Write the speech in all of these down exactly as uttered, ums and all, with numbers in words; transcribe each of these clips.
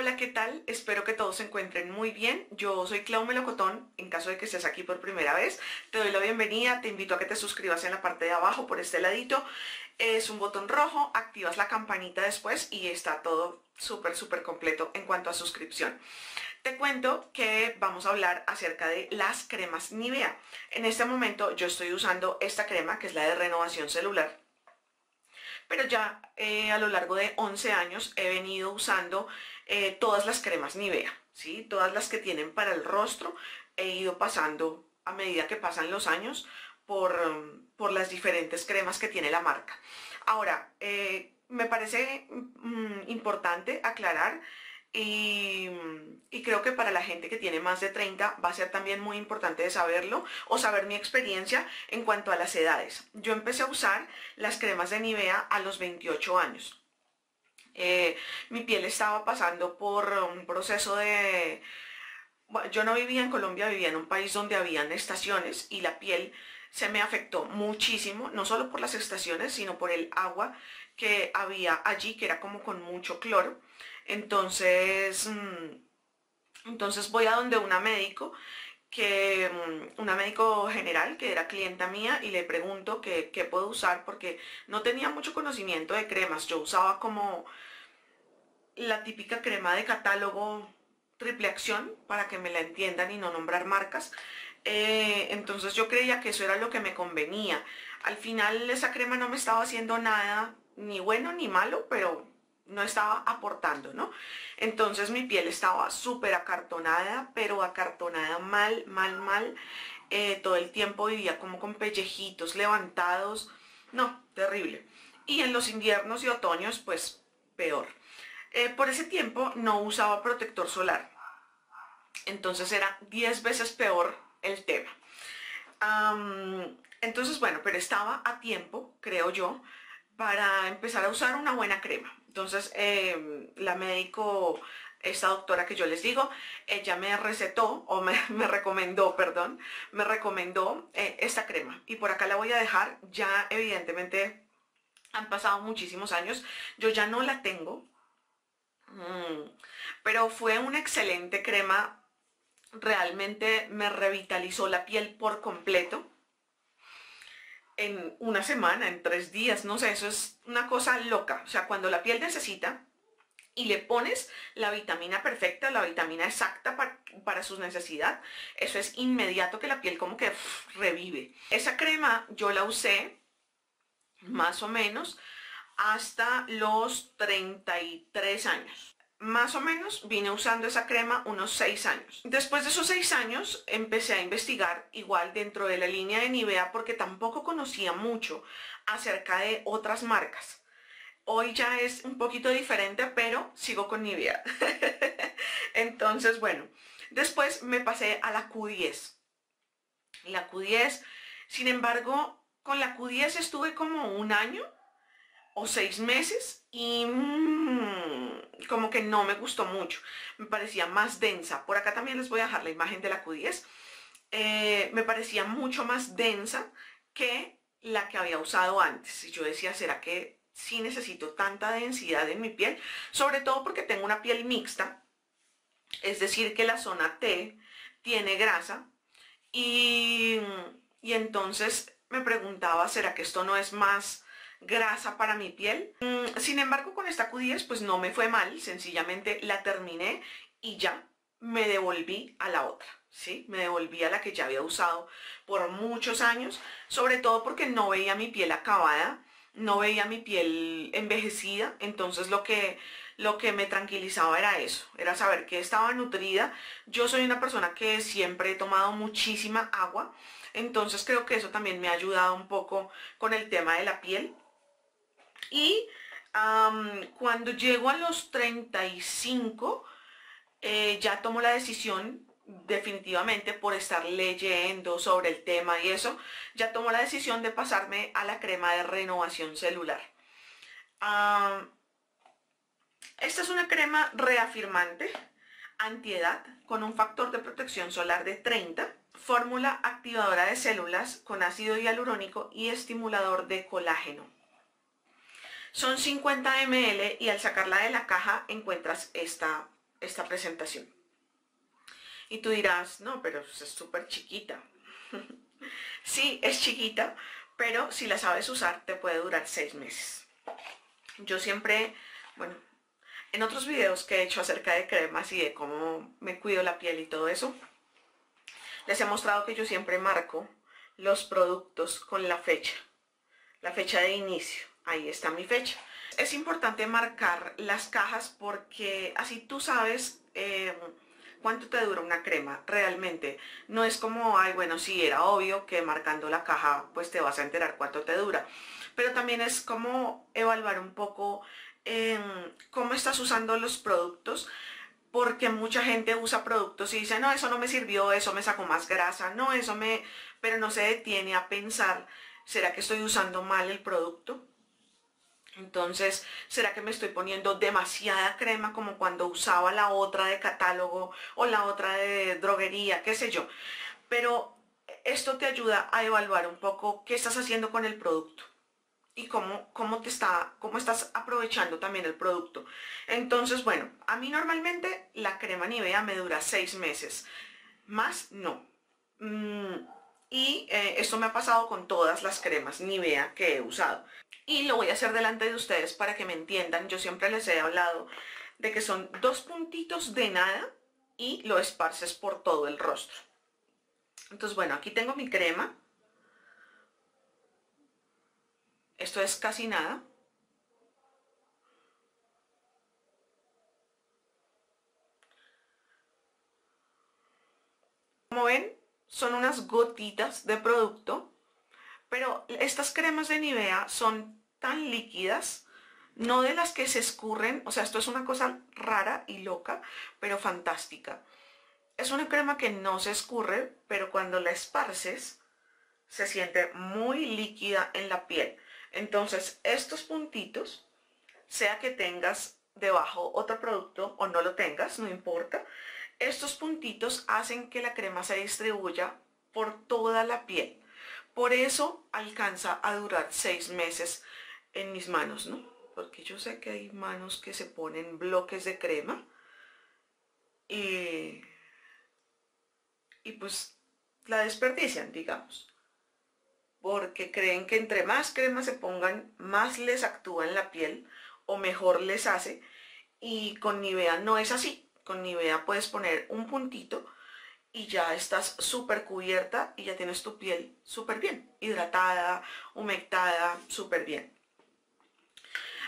hola, ¿qué tal? Espero que todos se encuentren muy bien. Yo soy Clau Melocotón. En caso de que seas aquí por primera vez, te doy la bienvenida. Te invito a que te suscribas en la parte de abajo, por este ladito. Es un botón rojo, activas la campanita después y está todo súper, súper completo en cuanto a suscripción. Te cuento que vamos a hablar acerca de las cremas Nivea. En este momento yo estoy usando esta crema, que es la de renovación celular. Pero ya eh, a lo largo de once años he venido usando eh, todas las cremas Nivea, ¿sí? Todas las que tienen para el rostro. He ido pasando, a medida que pasan los años, por, por las diferentes cremas que tiene la marca. Ahora, eh, me parece mm, importante aclarar y, y creo que para la gente que tiene más de treinta va a ser también muy importante de saberlo o saber mi experiencia en cuanto a las edades. Yo empecé a usar las cremas de Nivea a los veintiocho años. Eh, mi piel estaba pasando por un proceso de... Bueno, yo no vivía en Colombia, vivía en un país donde habían estaciones y la piel se me afectó muchísimo, no solo por las estaciones, sino por el agua que había allí, que era como con mucho cloro. Entonces, entonces voy a donde una médico, que, una médico general que era clienta mía, y le pregunto qué, qué puedo usar, porque no tenía mucho conocimiento de cremas. Yo usaba como la típica crema de catálogo triple acción, para que me la entiendan y no nombrar marcas. Eh, entonces yo creía que eso era lo que me convenía. Al final esa crema no me estaba haciendo nada, ni bueno ni malo, pero... no estaba aportando, ¿no? Entonces mi piel estaba súper acartonada, pero acartonada mal, mal, mal. Eh, todo el tiempo vivía como con pellejitos levantados. No, terrible. Y en los inviernos y otoños, pues, peor. Eh, por ese tiempo no usaba protector solar. Entonces era diez veces peor el tema. Um, entonces, bueno, pero estaba a tiempo, creo yo, para empezar a usar una buena crema. Entonces eh, la médico, esta doctora que yo les digo, ella me recetó, o me, me recomendó, perdón, me recomendó eh, esta crema. Y por acá la voy a dejar. Ya evidentemente han pasado muchísimos años, yo ya no la tengo, mm, pero fue una excelente crema, realmente me revitalizó la piel por completo. En una semana, en tres días, no sé, eso es una cosa loca. O sea, cuando la piel necesita y le pones la vitamina perfecta, la vitamina exacta para, para su necesidad, eso es inmediato que la piel como que pff, revive. Esa crema yo la usé más o menos hasta los treinta y tres años. Más o menos vine usando esa crema unos seis años. Después de esos seis años empecé a investigar, igual dentro de la línea de Nivea, porque tampoco conocía mucho acerca de otras marcas. Hoy ya es un poquito diferente, pero sigo con Nivea. Entonces, bueno, después me pasé a la Q diez. La Q diez, sin embargo, con la Q diez estuve como un año o seis meses y... Mmm, como que no me gustó mucho, me parecía más densa. Por acá también les voy a dejar la imagen de la Q diez. Eh, me parecía mucho más densa que la que había usado antes, y yo decía, ¿será que sí necesito tanta densidad en mi piel? Sobre todo porque tengo una piel mixta, es decir, que la zona T tiene grasa, y, y entonces me preguntaba, ¿será que esto no es más grasa para mi piel? Sin embargo, con esta Q diez pues no me fue mal, sencillamente la terminé y ya me devolví a la otra, ¿sí? Me devolví a la que ya había usado por muchos años, sobre todo porque no veía mi piel acabada, no veía mi piel envejecida. Entonces lo que, lo que me tranquilizaba era eso, era saber que estaba nutrida. Yo soy una persona que siempre he tomado muchísima agua, entonces creo que eso también me ha ayudado un poco con el tema de la piel. Y um, cuando llego a los treinta y cinco, eh, ya tomo la decisión, definitivamente por estar leyendo sobre el tema y eso, ya tomo la decisión de pasarme a la crema de renovación celular. Um, esta es una crema reafirmante, antiedad, con un factor de protección solar de treinta, fórmula activadora de células con ácido hialurónico y estimulador de colágeno. Son cincuenta mililitros y al sacarla de la caja encuentras esta esta presentación. Y tú dirás, no, pero es súper chiquita. Sí, es chiquita, pero si la sabes usar te puede durar seis meses. Yo siempre, bueno, en otros videos que he hecho acerca de cremas y de cómo me cuido la piel y todo eso, les he mostrado que yo siempre marco los productos con la fecha, la fecha de inicio. Ahí está mi fecha. Es importante marcar las cajas porque así tú sabes eh, cuánto te dura una crema realmente. No es como, ay bueno, sí, era obvio que marcando la caja pues te vas a enterar cuánto te dura. Pero también es como evaluar un poco eh, cómo estás usando los productos, porque mucha gente usa productos y dice, no, eso no me sirvió, eso me sacó más grasa, no, eso me... Pero no se detiene a pensar, ¿será que estoy usando mal el producto? Entonces, ¿será que me estoy poniendo demasiada crema como cuando usaba la otra de catálogo o la otra de droguería, qué sé yo? Pero esto te ayuda a evaluar un poco qué estás haciendo con el producto y cómo, cómo, te está, cómo estás aprovechando también el producto. Entonces, bueno, a mí normalmente la crema Nivea me dura seis meses, más no. Mm. Y eh, esto me ha pasado con todas las cremas Nivea que he usado. Y lo voy a hacer delante de ustedes para que me entiendan. Yo siempre les he hablado de que son dos puntitos de nada y lo esparces por todo el rostro. Entonces, bueno, aquí tengo mi crema. Esto es casi nada. Como ven, son unas gotitas de producto, pero estas cremas de Nivea son tan líquidas, no de las que se escurren, o sea, esto es una cosa rara y loca, pero fantástica. Es una crema que no se escurre, pero cuando la esparces, se siente muy líquida en la piel. Entonces, estos puntitos, sea que tengas debajo otro producto o no lo tengas, no importa, estos puntitos hacen que la crema se distribuya por toda la piel. Por eso alcanza a durar seis meses en mis manos, ¿no? Porque yo sé que hay manos que se ponen bloques de crema y, y pues la desperdician, digamos. Porque creen que entre más crema se pongan, más les actúa en la piel o mejor les hace. Y con Nivea no es así. Con Nivea puedes poner un puntito y ya estás súper cubierta y ya tienes tu piel súper bien, hidratada, humectada, súper bien.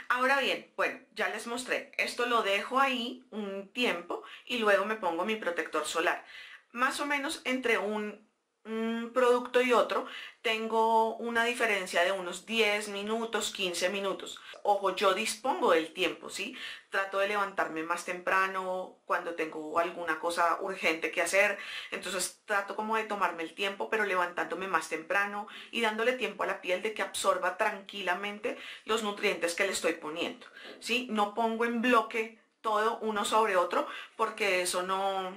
Ahora bien, bueno, ya les mostré, esto lo dejo ahí un tiempo y luego me pongo mi protector solar. Más o menos entre un, un producto y otro tengo una diferencia de unos diez minutos, quince minutos. Ojo, yo dispongo del tiempo, ¿sí? Trato de levantarme más temprano cuando tengo alguna cosa urgente que hacer. Entonces trato como de tomarme el tiempo, pero levantándome más temprano y dándole tiempo a la piel de que absorba tranquilamente los nutrientes que le estoy poniendo, ¿sí? No pongo en bloque todo uno sobre otro porque eso no...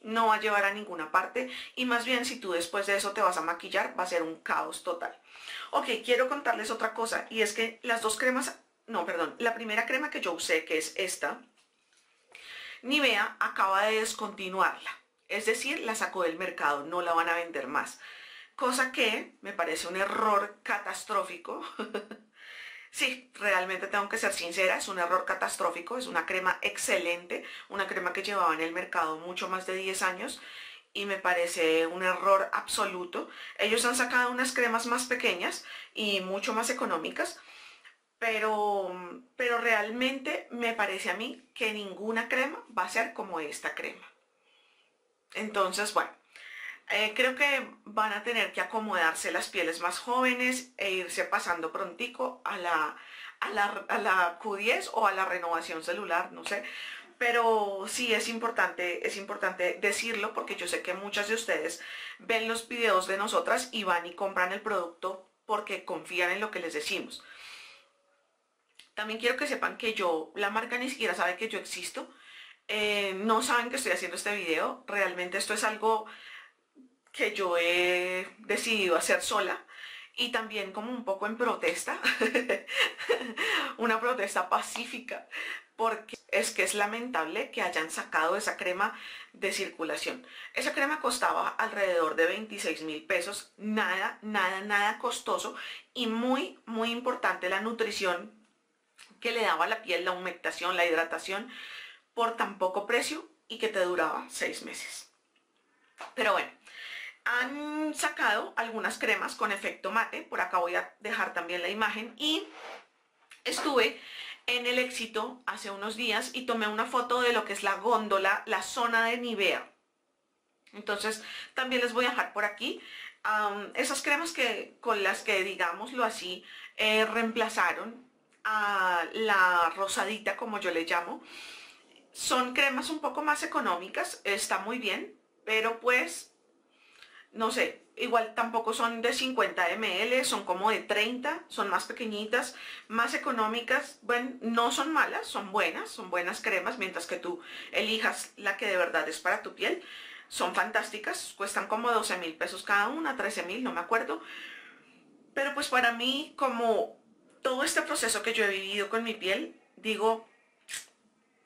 no va a llevar a ninguna parte, y más bien si tú después de eso te vas a maquillar va a ser un caos total. Ok, quiero contarles otra cosa, y es que las dos cremas, no, perdón, la primera crema que yo usé, que es esta, Nivea acaba de descontinuarla, es decir, la sacó del mercado, no la van a vender más, cosa que me parece un error catastrófico. Sí, realmente tengo que ser sincera, es un error catastrófico, es una crema excelente, una crema que llevaba en el mercado mucho más de diez años y me parece un error absoluto. Ellos han sacado unas cremas más pequeñas y mucho más económicas, pero, pero realmente me parece a mí que ninguna crema va a ser como esta crema. Entonces, bueno. Eh, creo que van a tener que acomodarse las pieles más jóvenes e irse pasando prontico a la, a la, a la Q diez o a la renovación celular, no sé. Pero sí es importante, es importante decirlo porque yo sé que muchas de ustedes ven los videos de nosotras y van y compran el producto porque confían en lo que les decimos. También quiero que sepan que yo, la marca ni siquiera sabe que yo existo. Eh, no saben que estoy haciendo este video. Realmente esto es algo que yo he decidido hacer sola y también como un poco en protesta, una protesta pacífica porque es que es lamentable que hayan sacado esa crema de circulación. Esa crema costaba alrededor de veintiséis mil pesos, nada, nada, nada costoso, y muy, muy importante la nutrición que le daba a la piel, la humectación, la hidratación, por tan poco precio y que te duraba seis meses. Pero bueno, han sacado algunas cremas con efecto mate, por acá voy a dejar también la imagen, y estuve en el Éxito hace unos días y tomé una foto de lo que es la góndola, la zona de Nivea. Entonces también les voy a dejar por aquí um, esas cremas que, con las que, digámoslo así, eh, reemplazaron a la rosadita, como yo le llamo. Son cremas un poco más económicas, está muy bien, pero pues, no sé, igual tampoco son de cincuenta mililitros, son como de treinta, son más pequeñitas, más económicas. Bueno, no son malas, son buenas, son buenas cremas, mientras que tú elijas la que de verdad es para tu piel. Son fantásticas, cuestan como doce mil pesos cada una, trece mil, no me acuerdo. Pero pues para mí, como todo este proceso que yo he vivido con mi piel, digo,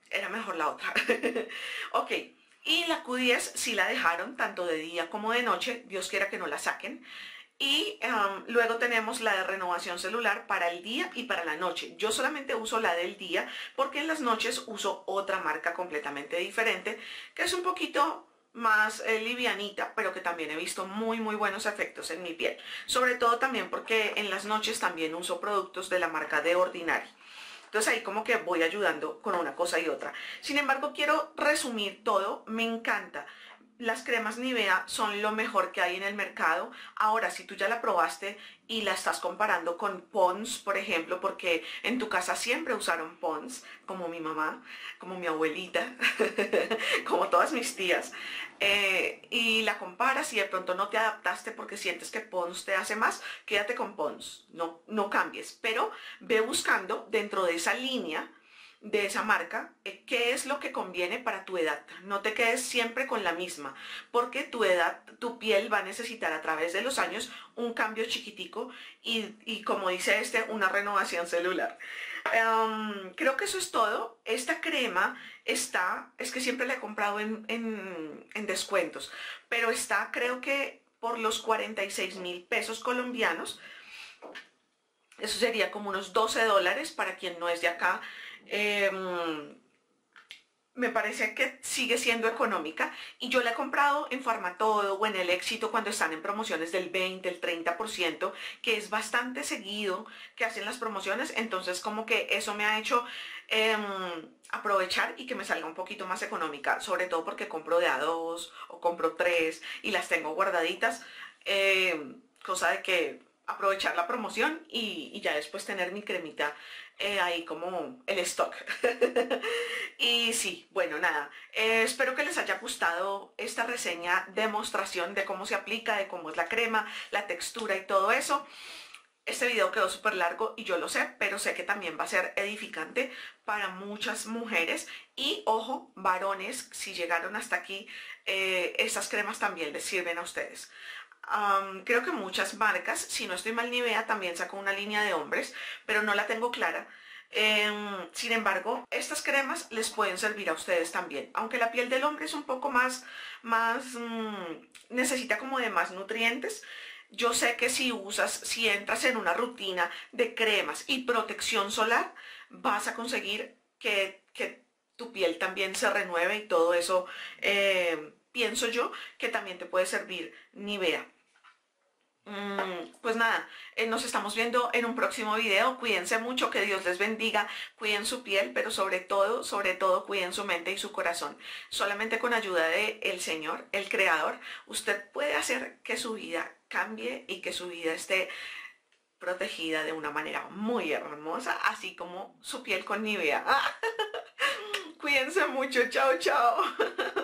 era mejor la otra. Ok. Y la Q diez sí la dejaron tanto de día como de noche, Dios quiera que no la saquen. Y um, luego tenemos la de renovación celular para el día y para la noche. Yo solamente uso la del día porque en las noches uso otra marca completamente diferente, que es un poquito más eh, livianita, pero que también he visto muy muy buenos efectos en mi piel. Sobre todo también porque en las noches también uso productos de la marca The Ordinary. Entonces ahí como que voy ayudando con una cosa y otra. Sin embargo, quiero resumir todo. Me encanta. Las cremas Nivea son lo mejor que hay en el mercado. Ahora, si tú ya la probaste y la estás comparando con Ponds, por ejemplo, porque en tu casa siempre usaron Ponds, como mi mamá, como mi abuelita, como todas mis tías, eh, y la comparas y de pronto no te adaptaste porque sientes que Ponds te hace más, quédate con Ponds, no, no cambies, pero ve buscando dentro de esa línea, de esa marca, eh, qué es lo que conviene para tu edad. No te quedes siempre con la misma, porque tu edad, tu piel va a necesitar a través de los años un cambio chiquitico y, y como dice este, una renovación celular. Um, creo que eso es todo. Esta crema está, es que siempre la he comprado en, en, en descuentos, pero está, creo que por los cuarenta y seis mil pesos colombianos. Eso sería como unos doce dólares para quien no es de acá. Eh, me parece que sigue siendo económica y yo la he comprado en Farmatodo o en el Éxito cuando están en promociones del veinte, el treinta por ciento, que es bastante seguido que hacen las promociones. Entonces como que eso me ha hecho eh, aprovechar y que me salga un poquito más económica, sobre todo porque compro de a dos o compro tres y las tengo guardaditas, eh, cosa de que aprovechar la promoción y, y ya después tener mi cremita eh, ahí como el stock. Y sí, bueno, nada, eh, espero que les haya gustado esta reseña, demostración de cómo se aplica, de cómo es la crema, la textura y todo eso. Este video quedó súper largo y yo lo sé, pero sé que también va a ser edificante para muchas mujeres. Y ojo, varones, si llegaron hasta aquí, eh, estas cremas también les sirven a ustedes. Um, creo que muchas marcas, si no estoy mal, Nivea también sacó una línea de hombres, pero no la tengo clara. Eh, sin embargo, estas cremas les pueden servir a ustedes también, aunque la piel del hombre es un poco más, más mmm, necesita como de más nutrientes. Yo sé que si usas, si entras en una rutina de cremas y protección solar, vas a conseguir que, que tu piel también se renueve y todo eso. Eh, pienso yo que también te puede servir Nivea. Pues nada, nos estamos viendo en un próximo video. Cuídense mucho, que Dios les bendiga, cuiden su piel, pero sobre todo, sobre todo cuiden su mente y su corazón. Solamente con ayuda de el Señor, el Creador, usted puede hacer que su vida cambie y que su vida esté protegida de una manera muy hermosa, así como su piel con Nivea. Cuídense mucho, chao, chao.